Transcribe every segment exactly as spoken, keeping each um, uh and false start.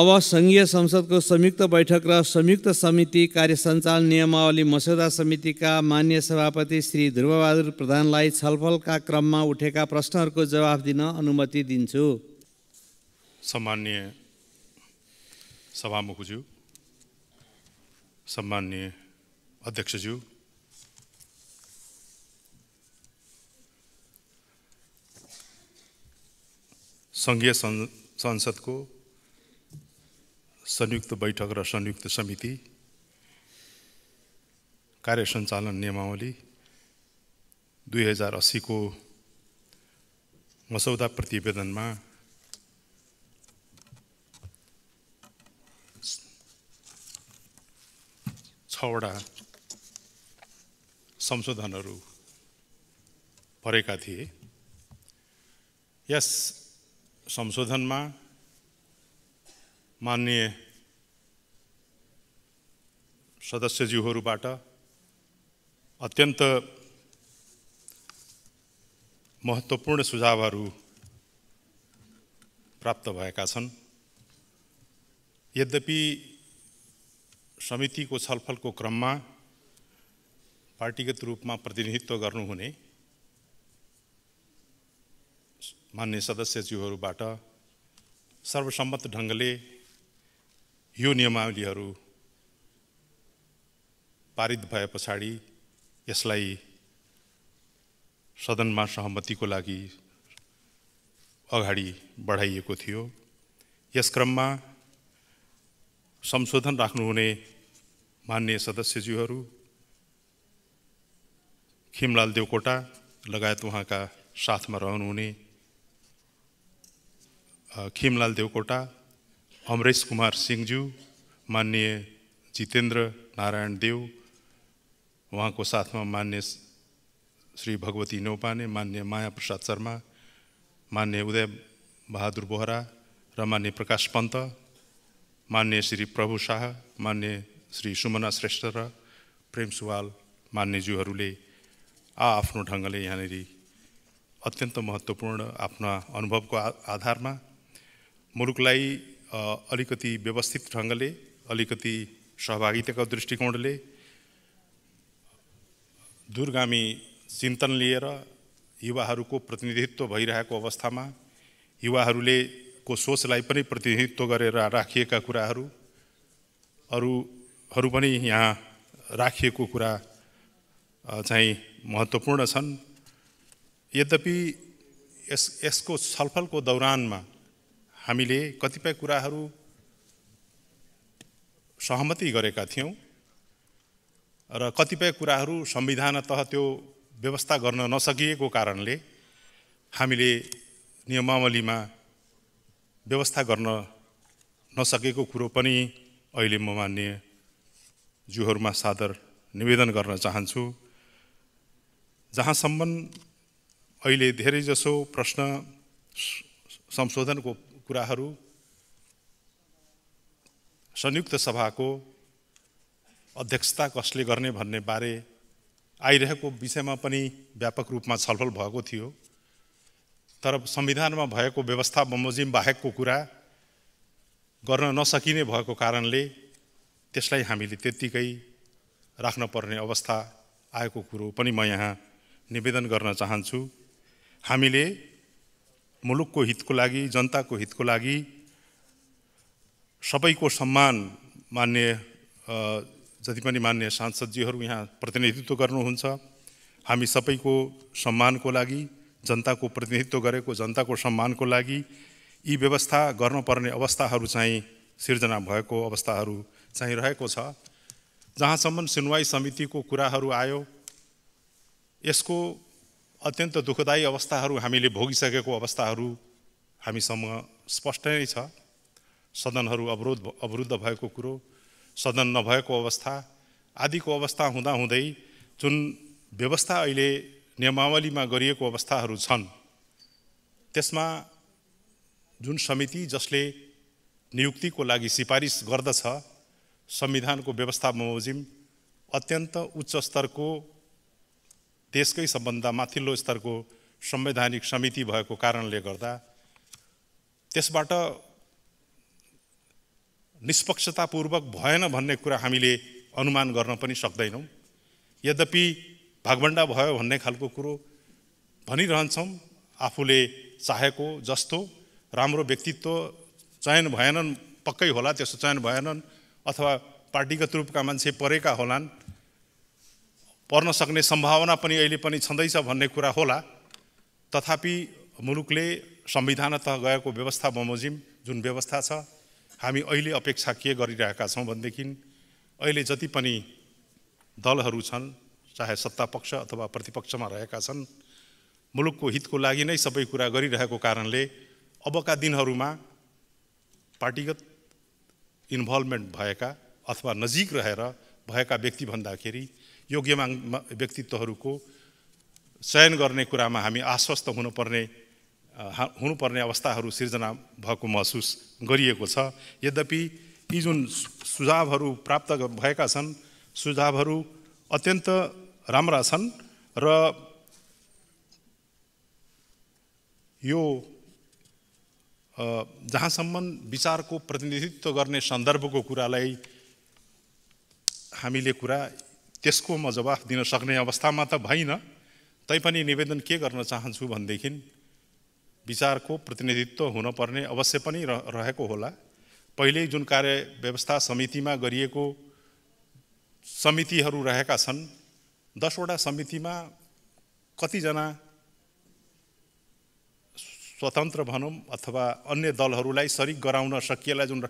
अब संघीय संसद को संयुक्त बैठक र संयुक्त समिति कार्य सञ्चालन नियमावली मस्यौदा समिति का माननीय सभापति श्री ध्रुव बहादुर प्रधानलाई छलफल का क्रम में उठेका प्रश्नहरूको जवाफ दिन अनुमति दिन्छु। सम्माननीय सभामुखज्यू, सम्माननीय अध्यक्षज्यू, संघीय संसद को संयुक्त बैठक र संयुक्त समिति कार्य सञ्चालन नियमावली दुई हजार अस्सी को मसौदा प्रतिवेदन में छवटा संशोधन परेका थिए। यस संशोधन में माननीय सदस्यज्यूहरुबाट अत्यंत महत्वपूर्ण सुझावहरू प्राप्त भएका छन्। यद्यपि समिति को छलफल को क्रम में पार्टीगत रूप में प्रतिनिधित्व गर्नुहुने माननीय सदस्यज्यूहरुबाट सर्वसम्मत ढंगले यो नियमावलीहरू पारित भए पछाडि यसलाई सदनमा सहमतिको लागि अगाडि बढाइएको थियो। यस क्रममा संशोधन राख्नुहुने माननीय सदस्यज्यूहरू खिमलाल देवकोटा लगायत उहाँका साथमा रहनुहुने खिमलाल देवकोटा, अमरेश कुमार सिंहज्यू, माननीय जितेन्द्र नारायण देव, वहाँ को साथ में माननीय श्री भगवती नौपाने, माननीय माया प्रसाद शर्मा, माननीय उदय बहादुर बोहरा र माननीय प्रकाश पंत, माननीय श्री प्रभु शाह, माननीय श्री सुमना श्रेष्ठ र प्रेम सुवाल माननीयज्यूहरूले आ आफ्नो ढंगले यहाँ अत्यंत महत्वपूर्ण आफ्ना अनुभव को आधार में मुलुकलाई अलिकति व्यवस्थित ढंगले, अलिकति सहभागिताको दृष्टिकोणले दूरगामी चिन्तन लिएर युवाहरुको प्रतिनिधित्व भइरहेको अवस्थामा युवाहरुले को सोचलाई पनि प्रतिनिधित्व गरेर राखिएका कुराहरु अरुहरु पनि यहाँ राखिएको कुरा चाहिँ महत्वपूर्ण छन्। यद्यपि यस यसको छलफलको दौरानमा हामीले कतिपय कुराहरू सहमति गरेका थियौं र कतिपय कुराहरू संविधान तह त्यो व्यवस्था गर्न नसकिएको कारणले हामीले नियमावलीमा व्यवस्था गर्न नसकेको कुरो पनि अहिले म माननीय ज्यूहरुमा सादर निवेदन गर्न चाहन्छु। जहाँसम्म अहिले धेरै जसो प्रश्न संशोधनको कुराहरू संयुक्त सभाको अध्यक्षता कसले गर्ने भन्ने बारे आइरहेको विषयमा पनि व्यापक रूपमा छलफल भएको थियो, तर संविधानमा भएको व्यवस्था बमोजिम बाहेकको कुरा गर्न नसकिने भएको कारणले त्यसलाई हामीले त्यतिकै राख्न पर्ने अवस्था आएको कुरो पनि म यहाँ निवेदन गर्न चाहन्छु। हामीले मुलुकको हितको लागि, जनताको हितको लागि, सबैको सम्मान मान्ने जति पनि मान्ने सांसदज्यूहरू यहाँ प्रतिनिधित्व गर्नुहुन्छ, हामी सबैको सम्मानको लागि, जनताको प्रतिनिधित्व गरेको जनताको सम्मानको लागि यी व्यवस्था गर्नुपर्ने अवस्थाहरू चाहिँ सिर्जना भएको अवस्थाहरू चाहिँ रहेको छ। जहाँसम्म सुनवाई समितिको कुराहरू आयो, यसको अत्यन्त दुःखदायी अवस्थाहरू हामीले भोगिसकेको अवस्थाहरू हामीसँग स्पष्ट नै छ। सदनहरू अवरोध अवरुद्ध भएको कुरो, सदन नभएको अवस्था आदिको अवस्था हुँदा हुँदै जुन व्यवस्था अहिले नियमावलीमा गरिएको अवस्थाहरू छन् त्यसमा जुन समिति जसले नियुक्तिको लागि सिफारिस गर्दछ संविधानको व्यवस्था बमोजिम अत्यन्त उच्च स्तरको देशकै सम्बन्ध माथिल्लो स्तरको संवैधानिक समिति भएको कारणले गर्दा त्यसबाट निष्पक्षतापूर्वक भएन भन्ने कुरा हामीले अनुमान गर्न पनि सक्दैनौं। यद्यपि भागभण्डा भयो भन्ने खालको कुरो भनिरहन्छौं, आफूले चाहेको जस्तो राम्रो व्यक्तित्व चयन भएनन्, पक्कै होला त्यस्तो चयन भएनन्, अथवा पार्टीगत रूपका मान्छे परेका होलान्, पर्न सक्ने सम्भावना पनि अहिले पनि छँदैछ भन्ने कुरा होला। तथापि मुलुकले संविधान तह गएको व्यवस्था बमोजिम जुन व्यवस्था छ, हामी अहिले अपेक्षा के गरिरहेका छौं भनेदेखि अहिले जति पनि दलहरू छन्, चाहे सत्ता पक्ष अथवा प्रतिपक्षमा रहेका छन्, मुलुकको हितको लागि नै सबै कुरा गरिरहेको कारणले अबका दिनहरूमा पार्टीगत इन्भल्भमेन्ट भएका अथवा नजिक रहेर भएका व्यक्ति भन्दाखेरि योग्य व्यक्तित्वहरूको चयन गर्ने कुरामा हामी आश्वस्त हुनुपर्ने हुनुपर्ने अवस्थाहरू सिर्जना भएको महसुस गरिएको छ। यद्यपि यी जुन सुझावहरू प्राप्त भएका छन्, सुझावहरू अत्यन्त राम्रा छन् र यो जहाँसम्म विचारको प्रतिनिधित्व गर्ने सन्दर्भको कुरालाई हामीले कुरा त्यसको म जवाफ दिन सक्ने अवस्थामा त भएन, तैपनि निवेदन के गर्न चाहन्छु भनेदेखि विचारको प्रतिनिधित्व हुनुपर्ने अवश्य पनि रहेको होला। पहिले जुन कार्य व्यवस्था समितिमा गरिएको समितिहरू रहेका छन्, दसवटा समितिमा कतिजना स्वतन्त्र भनौं अथवा अन्य दलहरूलाई सरिक गराउन सकिएला, जुन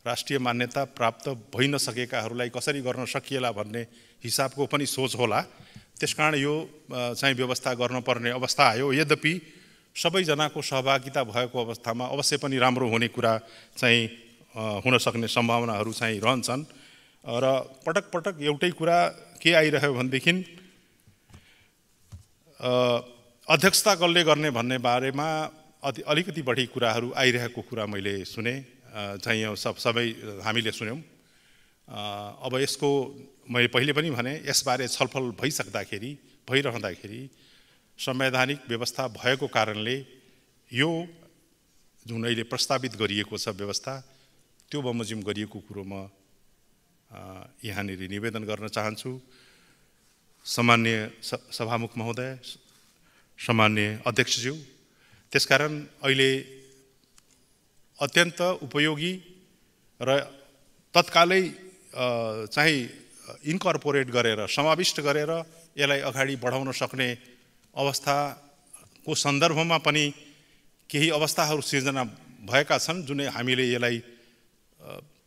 राष्ट्रिय मान्यता प्राप्त भइन सकेकाहरूलाई कसरी गर्न सकिएला भन्ने हिसाबको पनि सोच होला। त्यसकारण यो चाहिँ व्यवस्था गर्नुपर्ने अवस्था आयो। यद्यपि सबैजनाको सहभागिता भएको अवस्थामा अवश्य पनि राम्रो हुने कुरा चाहिँ हुन सक्ने सम्भावनाहरू चाहिँ रहन्छन्। र पटक पटक एउटै कुरा के आइरह्यो भनेदेखि अध्यक्षता कसले गर्ने भन्ने बारेमा अलिकति बढी कुराहरू आइरहेको कुरा मैले सुने, चाहिँ सब सबै हामीले सुन्यौं। अब यसको मैले पहिले पनि भने, यसबारे छलफल भइसक्दाखेरि भइरहँदाखेरि संवैधानिक व्यवस्था भएको कारणले यो जुन अहिले प्रस्तावित गरिएको छ व्यवस्था, त्यो बमोजिम गरिएको कुरो म यहाँनिर निवेदन गर्न चाहन्छु। सम्मान्य सभामुख महोदय, सम्मान्य अध्यक्षज्यू, त्यसकारण अहिले अत्यन्त उपयोगी र तत्कालै चाहिँ इन्कर्पोरेट गरेर समाविष्ट गरेर यसलाई अगाडि बढाउन सक्ने अवस्थाको सन्दर्भमा पनि केही अवस्थाहरू सिर्जना भएका छन्, जुन हामीले यसलाई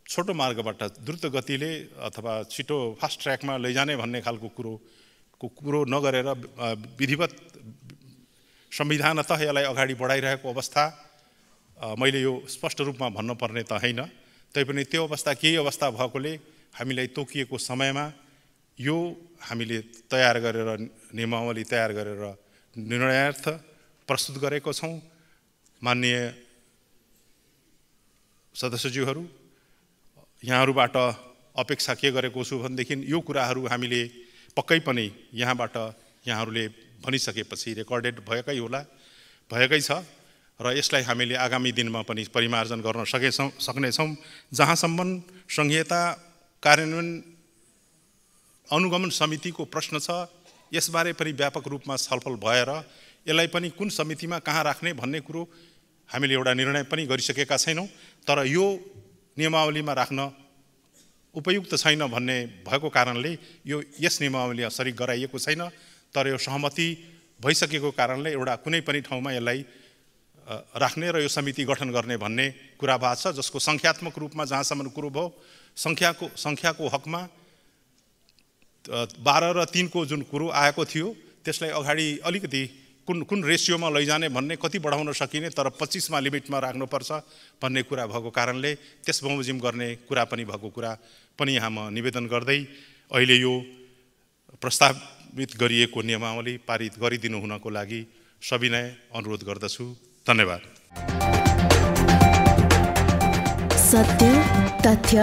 छोटो मार्गबाट द्रुत गतिले अथवा छिटो फास्ट ट्र्याकमा लैजाने भन्ने खालको कुरो को कुरो नगरेर विधिवत संविधानतः यसलाई अगाडि बढाइरहेको अवस्था, मैले यो स्पष्ट रूपमा भन्नुपर्ने त हैन, तैपनि त्यो अवस्था केही अवस्था भएकोले हामीलाई तोकिएको समयमा यो हामीले तयार गरेर नियमावली तयार गरेर निर्णयार्थ प्रस्तुत गरेको छौं। माननीय सदस्यज्यूहरू, यहाँहरूबाट अपेक्षा के गरेको छु भनेदेखि यो कुराहरू हामीले पक्कै पनि यहाँबाट यहाँहरूले भनिसकेपछि रेकर्डेड भएकै होला, भएकै छ र यसलाई हामीले आगामी दिनमा पनि परिमार्जन गर्न सके सक्नेछौँ। जहाँसम्म संहिता कार्यान्वयन अनुगमन समितिको प्रश्न छ, यसबारे पनि व्यापक रूपमा छलफल भएर यसलाई पनि कुन समितिमा कहाँ राख्ने भन्ने कुरो हामीले एउटा निर्णय पनि गरिसकेका छैनौँ। तर यो नियमावलीमा राख्न उपयुक्त छैन भन्ने भएको कारणले यो यस नियमावली सरी गराइएको छैन, तर यो सहमति भइसकेको कारणले एउटा कुनै पनि ठाउँमा यसलाई राख्ने र यो समिति गठन गर्ने भन्ने कुरा बात छ, जसको संख्यात्मक रूपमा जहाँसम्म कुरो भयो संख्याको संख्याको हकमा बाह्र र तीनको जुन कुरो आएको थियो त्यसलाई अगाडि अलिकति कुन कुन रेसियोमा लैजाने भन्ने, कति बढाउन सकिने तर पच्चीसमा लिमिटमा राख्नुपर्छ भन्ने कुरा भएको कारणले त्यस बमोजिम गर्ने कुरा पनि भएको कुरा पनि यहाँ म निवेदन गर्दै अहिले यो प्रस्तावित गरिएको नियमावली पारित गरिदिनु हुनको लागि सविनय अनुरोध गर्दछु। धन्यवाद। सत्य, तथ्य,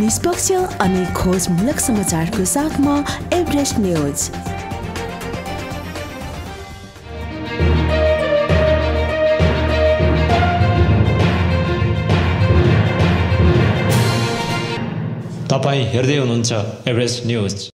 निष्पक्ष अनि खोजमूलक समाचारको साथमा एभरेस्ट न्युज। तपाईं हेर्दै हुनुहुन्छ एभरेस्ट न्यूज।